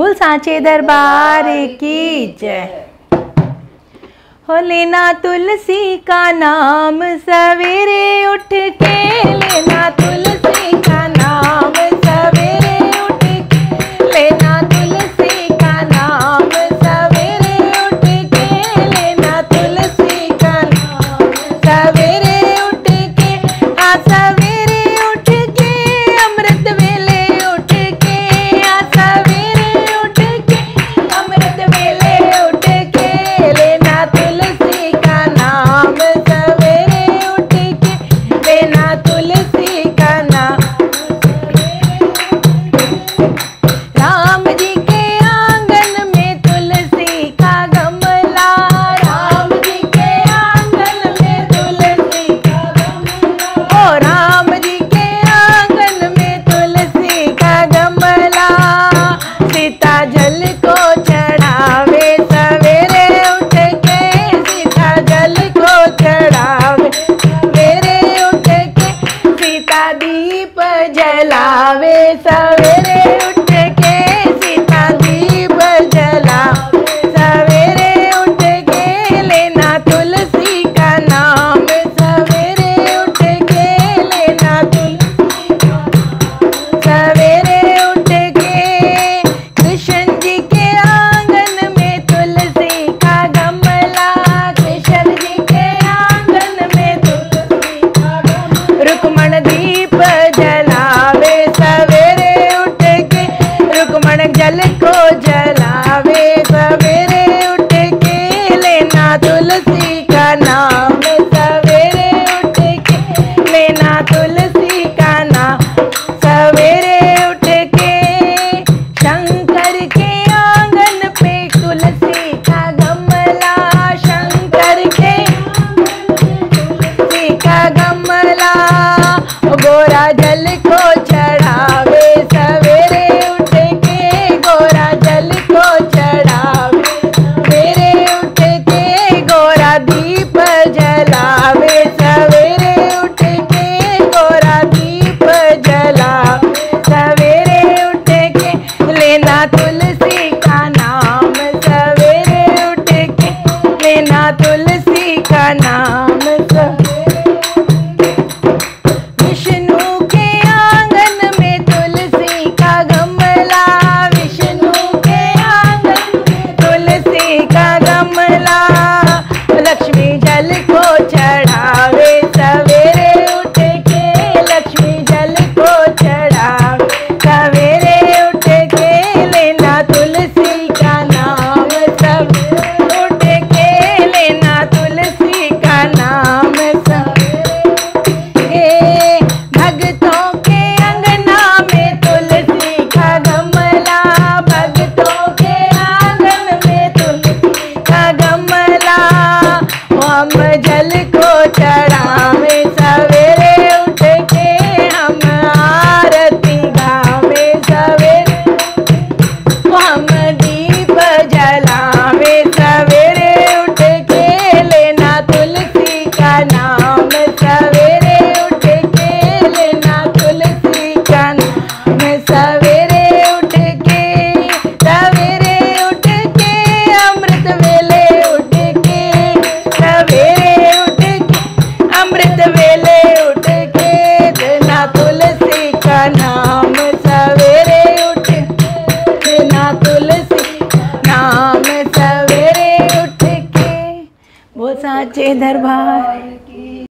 भूल सांचे दरबार की जय। हो लेना तुलसी का नाम सवेरे उठ के, लेना तुलसी का नाम सवेरे उठ के, लेना तुलसी का नाम सवेरे उठ के, लेना तुलसी का नाम सवेरे उठ के, आ सवेरे उठ के अमृत वेले उठ के, आ सवेरे उठ के अमृत वेले उठ के, लेना तुलसी का नाम सवेरे उठ के, लेना तुलसी का नाम सवेरे। राम जी के आंगन में तुलसी का गमला, राम जी के आंगन में तुलसी का गमला, ओ राम जी के आंगन में तुलसी का गमला, सीता जल को चढ़ावे सवेरे उठ के, सीता जल को चढ़ावे सवेरे उठ के, सीता दीप जलावे सवेरे उठ के, सीता दीप जलावे सवेरे उठ के, लेना तुलसी का नाम सवेरे उठ के, लेना तुलसी का नाम सवेरे उठ के। कृष्ण जी के आंगन में तुलसी का गमला, कृष्ण जी के आंगन में तुलसी का गमला, रुक्मण दीप जलावे सवेरे उठ के, रुक्मण जल को जलावे सवेरे उठ के, लेना तुलसी का नाम सवेरे उठ के, लेना तुलसी का नाम सवेरे उठ के। शंकर के आंगन पे तुलसी का गमला, शंकर के तुलसी का गमला, गोरा जल को चढ़ावे सवेरे उठ के, गोरा जल को चढ़ावे सवेरे उठ के, गोरा दीप जलावे सवेरे उठ के, गोरा दीप जलावे सवेरे उठ के, लेना तुलसी का नाम सवेरे उठ के, लेना तुलसी का नाम सवेरे उठ के। विष्णु के आंगन में तुलसी का गमला, विष्णु के आंगन में तुलसी का गमला, लक्ष्मी जल को चढ़ावे सवेरे उठ के, लक्ष्मी जल को चढ़ावे सवेरे उठ के, लेना तुलसी का नाम सवेरे उठ के, लेना तुलसी का नाम सवेरे उठ के। भगतों के अंगना में तुलसी का गमला, भगतों के आंगन में तुलसी का गमला, हम जल को चढ़ावे सवेरे उठ के, हम आरती गावे सवेरे उठ के, हम दीप जलावे सवेरे उठ के, लेना तुलसी का नाम सवेरे उठ के, लेना तुलसी का नाम सवेरे उठ के। सवेरे उठ के अमृत वेले उठ के, सवेरे उठ के अमृत वेले उठ के, लेना तुलसी का नाम सवेरे उठ के, लेना तुलसी का नाम सवेरे उठ के। बोल साचे दरबार।